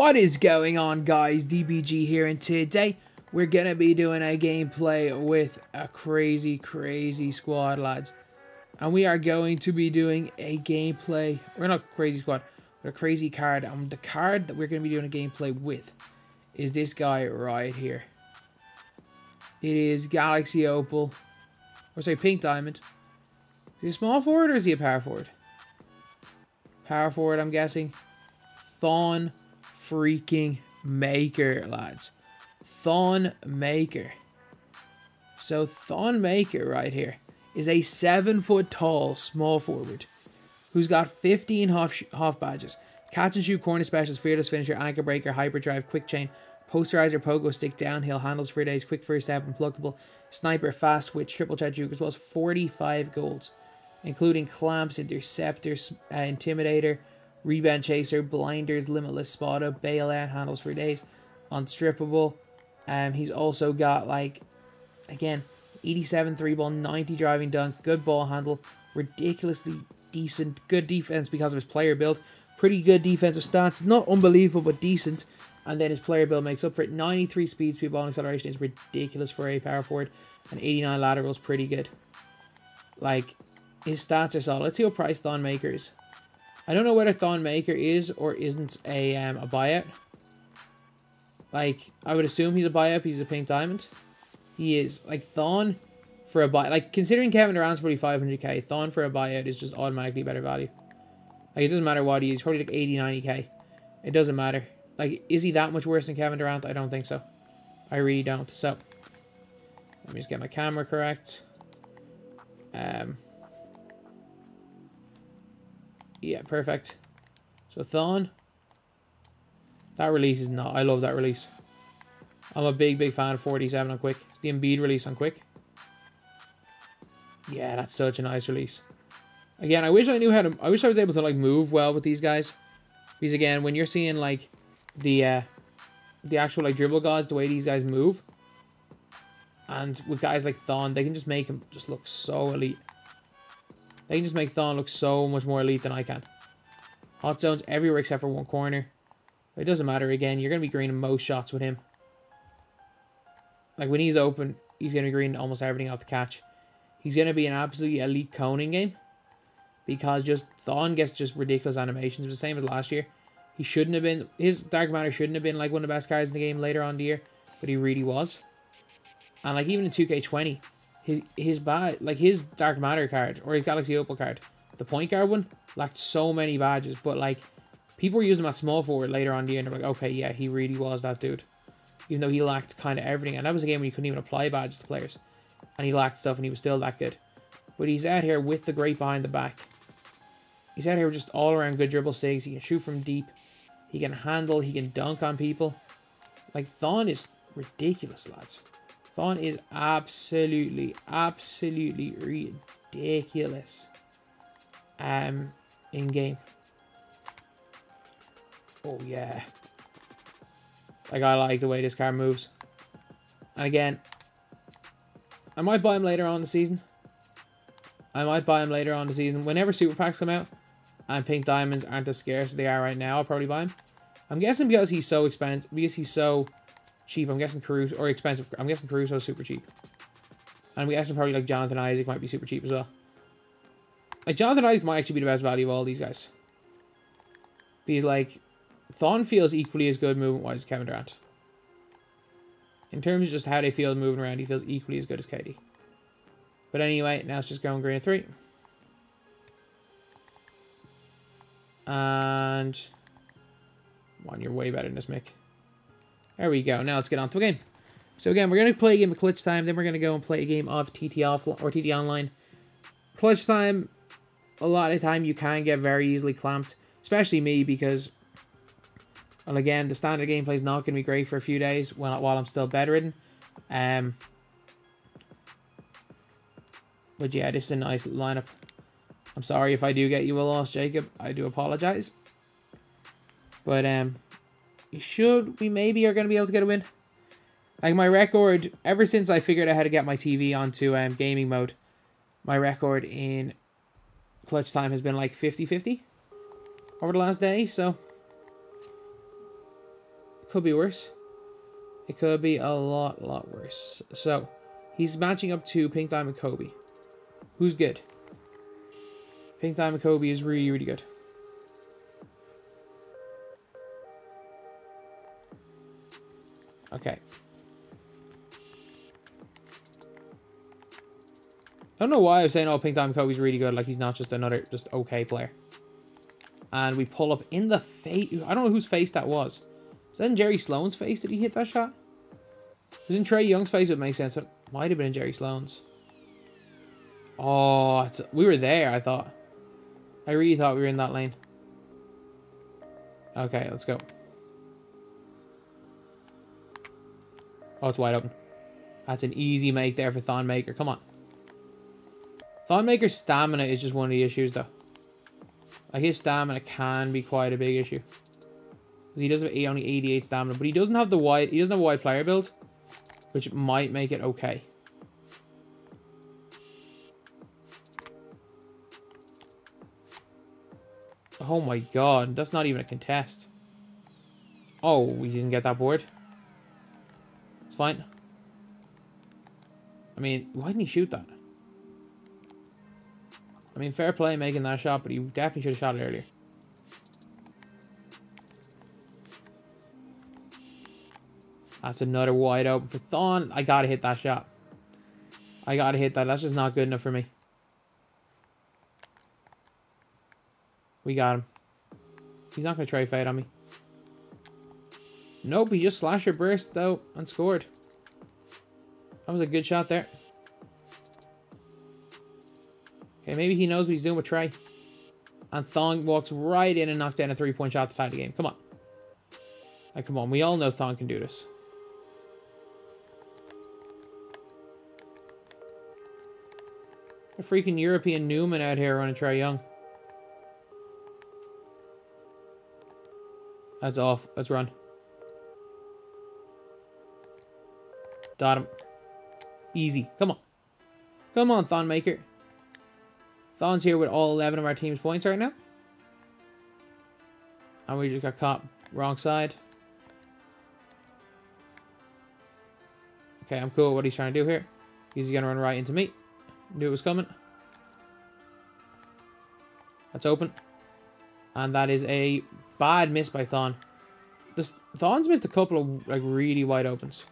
What is going on, guys? DBG here, and today we're gonna be doing a gameplay with a crazy squad, lads. And we are going to be doing a gameplay, we're not crazy squad, but a crazy card. And the card that we're gonna be doing a gameplay with is this guy right here. It is Galaxy Opal, or say Pink Diamond. Is he a small forward or is he a power forward? Power forward, I'm guessing. Thon freaking Maker, lads. Thon Maker. So Thon Maker right here is a 7 foot tall small forward who's got 15 half badges. Catch and shoot, corner specialist, fearless finisher, anchor breaker, hyperdrive, quick chain, posterizer, pogo stick, downhill, handles, free days, quick first step, unpluggable, sniper, fast switch, triple chat juke, as well as 45 goals, including clamps, interceptor, intimidator, rebound chaser, blinders, limitless, spot up, bailout, handles for days, unstrippable. He's also got, like, again, 87 3 ball, 90 driving dunk, good ball handle, ridiculously decent, good defense because of his player build, pretty good defensive stats, not unbelievable but decent, and then his player build makes up for it. 93 speed, ball and acceleration is ridiculous for a power forward, and 89 lateral is pretty good. Like, his stats are solid. Let's see what price Thon Maker is. I don't know whether Thon Maker is or isn't a buyout. Like, I would assume he's a buyout. He's a Pink Diamond. He is. Like, Thon for a buyout. Like, considering Kevin Durant's probably 500k, Thon for a buyout is just automatically better value. Like, it doesn't matter what he is. Probably like 80, 90k. It doesn't matter. Like, is he that much worse than Kevin Durant? I don't think so. I really don't. So, let me just get my camera correct. Yeah, perfect. So Thon. That release is not. I love that release. I'm a big fan of 47 on quick. It's the Embiid release on quick. Yeah, that's such a nice release. Again, I wish I knew how to. I wish I was able to, like, move well with these guys. Because again, when you're seeing, like, the actual, like, dribble gods, the way these guys move, and with guys like Thon, they can just make him just look so elite. They can just make Thon look so much more elite than I can. Hot zones everywhere except for one corner. It doesn't matter again. You're going to be greening most shots with him. Like, when he's open, he's going to green almost everything off the catch. He's going to be an absolutely elite coning game. Because just Thon gets just ridiculous animations. It's the same as last year. He shouldn't have been. His Dark Matter shouldn't have been, like, one of the best guys in the game later on in the year. But he really was. And, like, even in 2K20... His Dark Matter card, or his Galaxy Opal card, the point guard one, lacked so many badges, but, like, people were using him at small forward later on the year, and they're like, okay, yeah, he really was that dude. Even though he lacked kind of everything, and that was a game when he couldn't even apply badges to players, and he lacked stuff, and he was still that good. But he's out here with the great behind the back. He's out here with just all-around good dribble sigs. He can shoot from deep, he can handle, he can dunk on people. Like, Thon is ridiculous, lads. Thon is absolutely ridiculous in game. Oh yeah. Like, I like the way this car moves. And again, I might buy him later on in the season. Whenever super packs come out and Pink Diamonds aren't as scarce as they are right now, I'll probably buy him. I'm guessing because he's so expensive, because he's so cheap, I'm guessing Caruso, or expensive, I'm guessing Caruso is super cheap. And I'm guessing probably, like, Jonathan Isaac might be super cheap as well. Like, Jonathan Isaac might actually be the best value of all these guys. Because, like, Thon feels equally as good movement-wise as Kevin Durant. In terms of just how they feel moving around, he feels equally as good as KD. But anyway, now it's just going green at 3. And... come on, you're way better than this, Mick. There we go. Now let's get on to a game. So again, we're going to play a game of Clutch Time. Then we're going to go and play a game of TT Offline or TT Online. Clutch Time, a lot of the time you can get very easily clamped. Especially me, because, well, again, the standard gameplay is not going to be great for a few days while I'm still bedridden. But yeah, this is a nice lineup. I'm sorry if I do get you a loss, Jacob. I do apologize. But, we maybe are going to be able to get a win. Like, my record, ever since I figured out how to get my TV onto gaming mode, my record in Clutch Time has been like 50-50 over the last day, so could be worse. It could be a lot worse. So he's matching up to Pink Diamond Kobe, who's good. Pink Diamond Kobe is really good. Okay. I don't know why I'm saying, oh, Pink Diamond Kobe's really good. Like, he's not just another, just okay player. And we pull up in the face. I don't know whose face that was. Was that in Jerry Sloan's face? Did he hit that shot? It was in Trae Young's face. It makes sense. It might have been in Jerry Sloan's. Oh, it's, we were there, I thought. I really thought we were in that lane. Okay, let's go. Oh, it's wide open. That's an easy make there for Thon Maker. Come on. Thon Maker's stamina is just one of the issues, though. Like, his stamina can be quite a big issue. He does have only 88 stamina, but he doesn't have the wide. He doesn't have a wide player build, which might make it okay. Oh my god, that's not even a contest. Oh, we didn't get that board. It's fine. I mean, why didn't he shoot that? I mean, fair play making that shot, but he definitely should have shot it earlier. That's another wide open for Thon. I gotta hit that shot. I gotta hit that. That's just not good enough for me. We got him. He's not gonna try fade on me. Nope, he just slasher burst though and scored. That was a good shot there. Okay, maybe he knows what he's doing with Trae. And Thon walks right in and knocks down a three-point shot to tie the game. Come on. Like, come on, we all know Thon can do this. A freaking European Newman out here running Trae Young. That's off. Let's run. Dot him. Easy. Come on. Come on, Thon Maker. Thon's here with all 11 of our team's points right now. And we just got caught wrong side. Okay, I'm cool with what he's trying to do here. He's going to run right into me. Knew it was coming. That's open. And that is a bad miss by Thon. This, Thon's missed a couple of like really wide opens.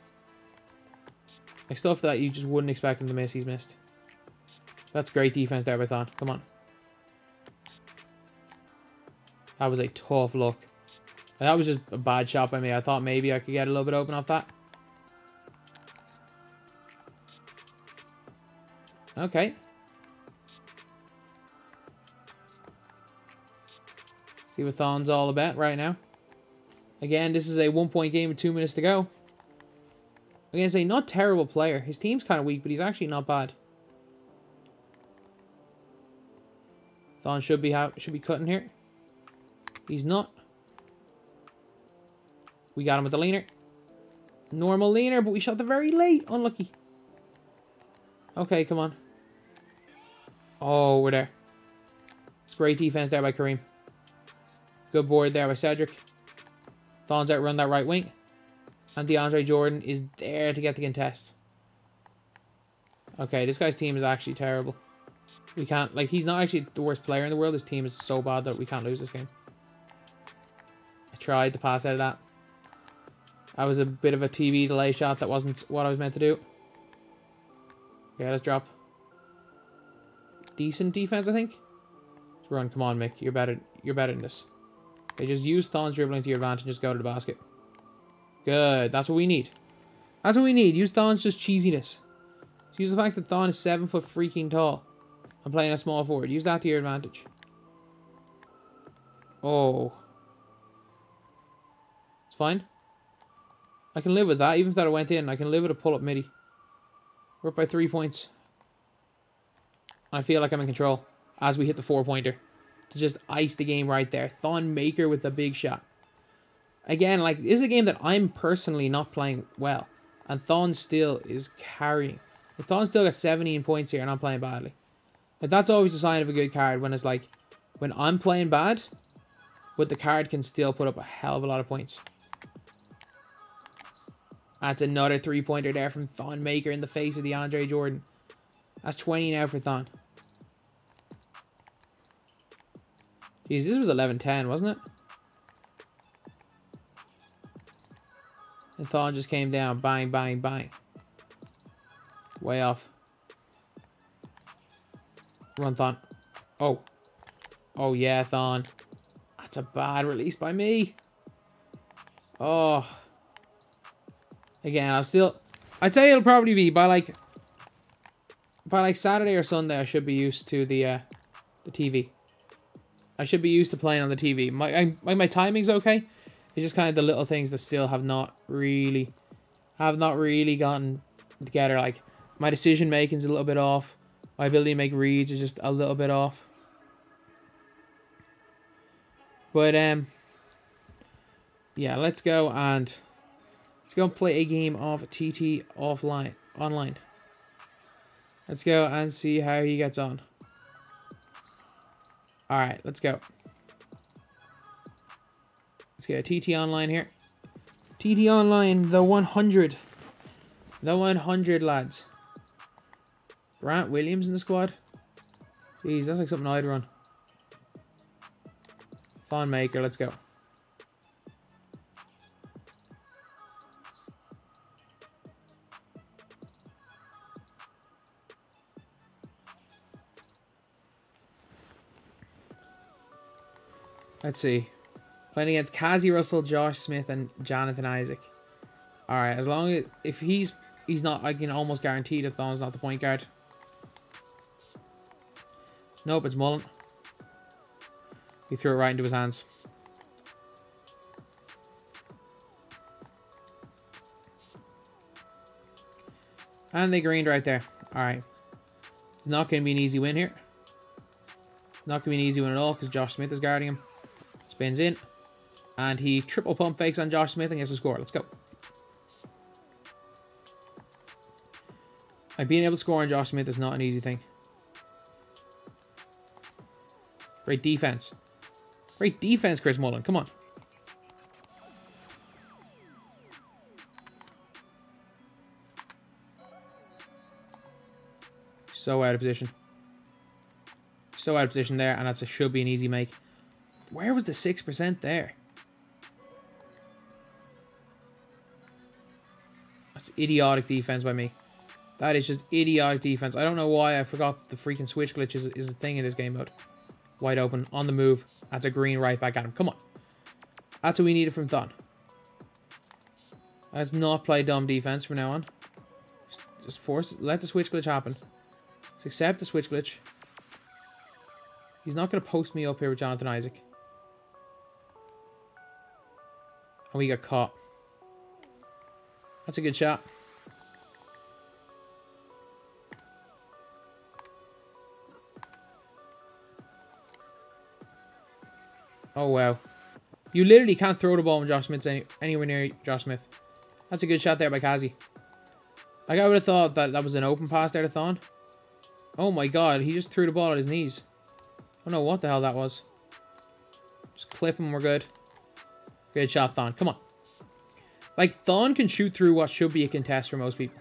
Like stuff that you just wouldn't expect him to miss, he's missed. That's great defense there by Thon. Come on. That was a tough look. That was just a bad shot by me. I thought maybe I could get a little bit open off that. Okay. See what Thon's all about right now. Again, this is a one-point game with 2 minutes to go. I'm going to say, not terrible player. His team's kind of weak, but he's actually not bad. Thon should be cutting here. He's not. We got him with the leaner. Normal leaner, but we shot the very late. Unlucky. Okay, come on. Oh, we're there. It's great defense there by Kareem. Good board there by Cedric. Thon's outrun that right wing. And DeAndre Jordan is there to get the contest. Okay, this guy's team is actually terrible. We can't, like, he's not actually the worst player in the world. His team is so bad that we can't lose this game. I tried to pass out of that. That was a bit of a TV delay shot. That wasn't what I was meant to do. Okay, let's drop. Decent defense, I think. Let's run. Come on, Mick. You're better. You're better than this. Okay, just use Thon's dribbling to your advantage and just go to the basket. Good. That's what we need. That's what we need. Use Thon's just cheesiness. Just use the fact that Thon is 7 foot freaking tall. I'm playing a small forward. Use that to your advantage. Oh. It's fine. I can live with that. Even if that went in, I can live with a pull-up midi. We're up by 3 points. I feel like I'm in control as we hit the four-pointer to just ice the game right there. Thon Maker with the big shot. Again, like, this is a game that I'm personally not playing well. And Thon still is carrying. But Thon still got 17 points here and I'm playing badly. But that's always a sign of a good card when it's like, when I'm playing bad, but the card can still put up a hell of a lot of points. That's another three-pointer there from Thon Maker in the face of DeAndre Jordan. That's 20 now for Thon. Jeez, this was 11-10, wasn't it? And Thon just came down. Bang, bang, bang. Way off. Run, Thon. Oh. Oh, yeah, Thon. That's a bad release by me. Oh. Again, I'm still... I'd say it'll probably be by, like... By, like, Saturday or Sunday, I should be used to the TV. I should be used to playing on the TV. My timing's okay. It's just kind of the little things that still have not really gotten together. Like, my decision making's a little bit off. My ability to make reads is just a little bit off. But yeah, let's go and play a game of TT Online. Let's go and see how he gets on. All right, let's go. Let's get a TT Online here. TT Online, the 100. The 100, lads. Grant Williams in the squad. Jeez, that's like something I'd run. Thon Maker, let's go. Let's see. Playing against Kazzy Russell, Josh Smith, and Jonathan Isaac. All right, as long as if he's not, I can almost guarantee that Thon's not the point guard. Nope, it's Mullin. He threw it right into his hands. And they greened right there. All right. Not going to be an easy win here. Not going to be an easy win at all because Josh Smith is guarding him. Spins in. And he triple pump fakes on Josh Smith and gets a score. Let's go. And being able to score on Josh Smith is not an easy thing. Great defense. Great defense, Chris Mullin. Come on. So out of position. So out of position there, and that should be an easy make. Where was the 6% there? That's idiotic defense by me. That is just idiotic defense. I don't know why I forgot that the freaking switch glitch is a thing in this game mode. Wide open, on the move. That's a green right back at him. Come on. That's what we needed from Thon. Let's not play dumb defense from now on. Just let the switch glitch happen. Just accept the switch glitch. He's not going to post me up here with Jonathan Isaac. And we got caught. That's a good shot. Oh, wow. You literally can't throw the ball when Josh Smith's anywhere near Josh Smith. That's a good shot there by Kazzy. Like, I would have thought that that was an open pass there to Thon. Oh, my God. He just threw the ball at his knees. I don't know what the hell that was. Just clip him. We're good. Good shot, Thon. Come on. Like, Thon can shoot through what should be a contest for most people.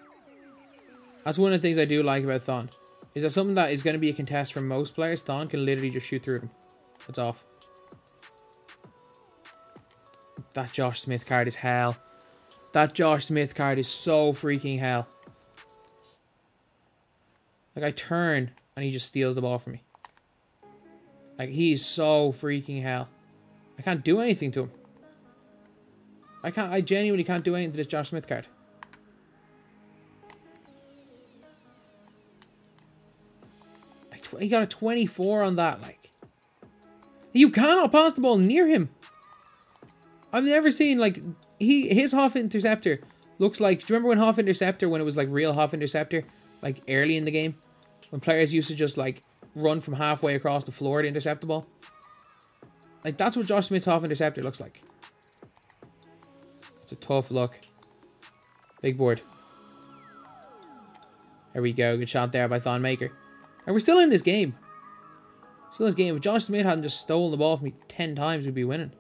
That's one of the things I do like about Thon. Is that something that is going to be a contest for most players, Thon can literally just shoot through them. That's off. That Josh Smith card is hell. That Josh Smith card is so freaking hell. Like, I turn and he just steals the ball from me. Like, he is so freaking hell. I can't do anything to him. I genuinely can't do anything to this Josh Smith card. Like, he got a 24 on that. Like, you cannot pass the ball near him. I've never seen, like, his Hoff Interceptor looks like... Do you remember when Hoff Interceptor, when it was, like, real Hoff Interceptor? Like, early in the game? When players used to just, like, run from halfway across the floor to intercept the ball? Like, that's what Josh Smith's Hoff Interceptor looks like. It's a tough look. Big board. There we go. Good shot there by Thon Maker. And we're still in this game. Still in this game. If Josh Smith hadn't just stolen the ball from me 10 times, we'd be winning.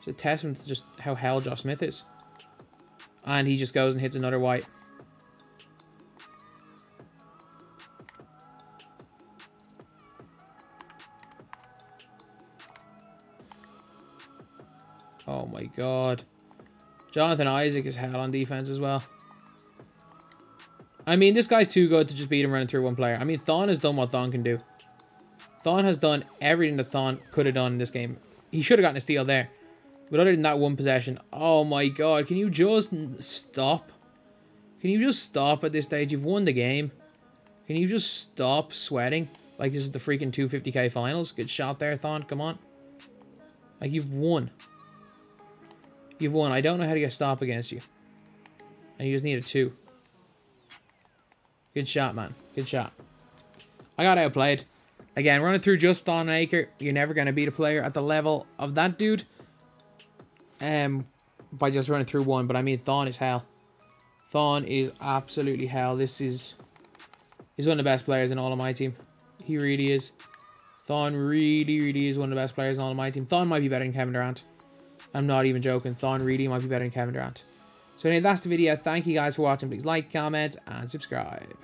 It's a testament to just how hell Josh Smith is. And he just goes and hits another white. Oh my god. Jonathan Isaac is hell on defense as well. I mean, this guy's too good to just beat him running through one player. I mean, Thon has done what Thon can do. Thon has done everything that Thon could have done in this game. He should have gotten a steal there. But other than that one possession, oh my god, can you just stop? Can you just stop at this stage? You've won the game. Can you just stop sweating? Like, this is the freaking 250k finals. Good shot there, Thon. Come on. Like, you've won. You've won. I don't know how to get a stop against you. And you just need a 2. Good shot, man. Good shot. I got outplayed. Again, running through just Thon Maker, you're never going to beat a player at the level of that dude. By just running through one, but I mean, Thon is hell. Thon is absolutely hell. This is... He's one of the best players in all of my team. He really is. Thon really, really is one of the best players in all of my team. Thon might be better than Kevin Durant. I'm not even joking. Thon really might be better than Kevin Durant. So anyway, that's the video. Thank you guys for watching. Please like, comment, and subscribe.